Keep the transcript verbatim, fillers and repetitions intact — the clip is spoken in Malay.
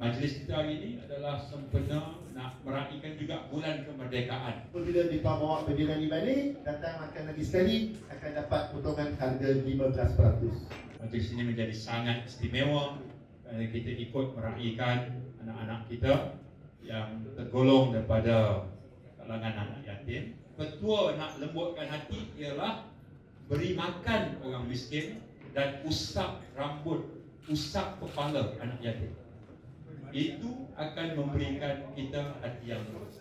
Majlis kita hari ini adalah sempena nak meraihkan juga bulan kemerdekaan. Bila mereka bawa bendera ni balik, datang makan lagi sekali, akan dapat potongan harga lima belas peratus. Majlis ini menjadi sangat istimewa kerana kita ikut meraihkan anak-anak kita yang tergolong daripada kalangan anak yatim. Petua nak lembutkan hati ialah beri makan orang miskin dan usap rambut, usap kepala anak yatim. Itu akan memberikan kita hati yang lurus.